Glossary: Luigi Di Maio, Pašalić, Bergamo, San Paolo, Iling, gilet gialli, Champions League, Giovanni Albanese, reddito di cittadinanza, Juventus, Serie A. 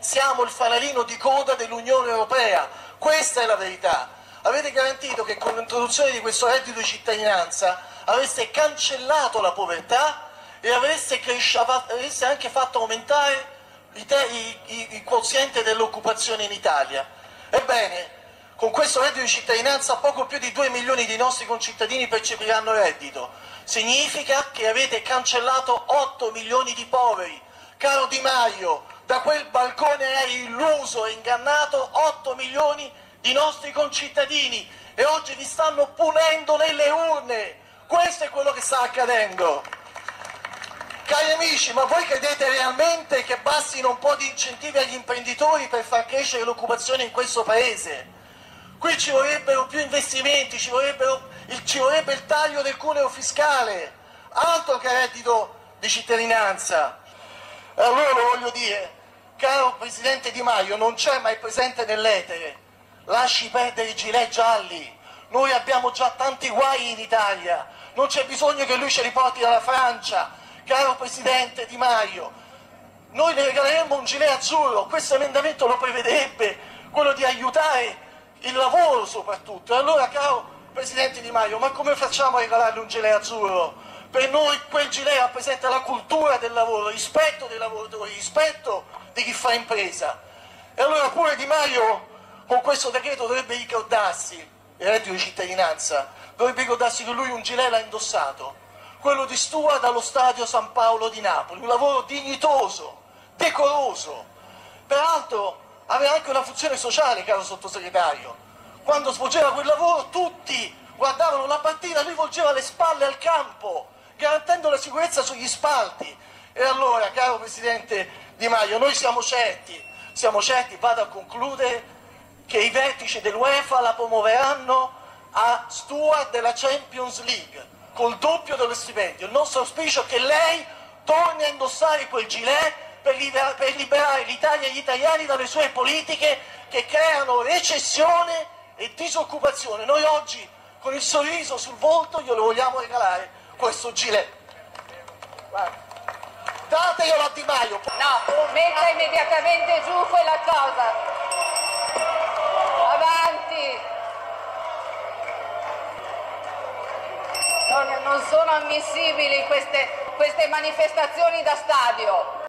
siamo il fanalino di coda dell'Unione Europea, questa è la verità. Avete garantito che con l'introduzione di questo reddito di cittadinanza avreste cancellato la povertà e avreste anche fatto aumentare il quoziente dell'occupazione in Italia. Ebbene, con questo reddito di cittadinanza poco più di 2 milioni di nostri concittadini percepiranno il reddito. Significa che avete cancellato 8 milioni di poveri. Caro Di Maio, da quel balcone hai illuso e ingannato 8 milioni di nostri concittadini e oggi vi stanno punendo nelle urne. Questo è quello che sta accadendo. Cari amici, ma voi credete realmente che bastino un po' di incentivi agli imprenditori per far crescere l'occupazione in questo Paese? Qui ci vorrebbero più investimenti, ci vorrebbe il taglio del cuneo fiscale, altro che reddito di cittadinanza. Allora voglio dire, caro Presidente Di Maio, non c'è mai presente nell'etere, lasci perdere i gilet gialli, noi abbiamo già tanti guai in Italia, non c'è bisogno che lui ce li porti dalla Francia. Caro Presidente Di Maio, noi le regaleremmo un gilet azzurro, questo emendamento lo prevedrebbe, quello di aiutare il lavoro soprattutto. E allora, caro Presidente Di Maio, ma come facciamo a regalarle un gilet azzurro? Per noi quel gilet rappresenta la cultura del lavoro, il rispetto dei lavoratori, il rispetto di chi fa impresa. E allora pure Di Maio con questo decreto dovrebbe ricordarsi, il reddito di cittadinanza, dovrebbe ricordarsi che lui un gilet l'ha indossato, quello di steward allo stadio San Paolo di Napoli, un lavoro dignitoso, decoroso, peraltro aveva anche una funzione sociale, caro sottosegretario. Quando svolgeva quel lavoro tutti guardavano la partita, lui volgeva le spalle al campo, garantendo la sicurezza sugli spalti. E allora, caro Presidente Di Maio, noi siamo certi, vado a concludere, che i vertici dell'UEFA la promuoveranno a steward della Champions League, col doppio dello stipendio. Il nostro auspicio è che lei torni a indossare quel gilet per liberare l'Italia e gli italiani dalle sue politiche che creano recessione e disoccupazione. Noi oggi con il sorriso sul volto glielo vogliamo regalare questo gilet. Dateglielo a Di Maio. No, metta immediatamente giù quella cosa. Avanti. Non sono ammissibili queste manifestazioni da stadio.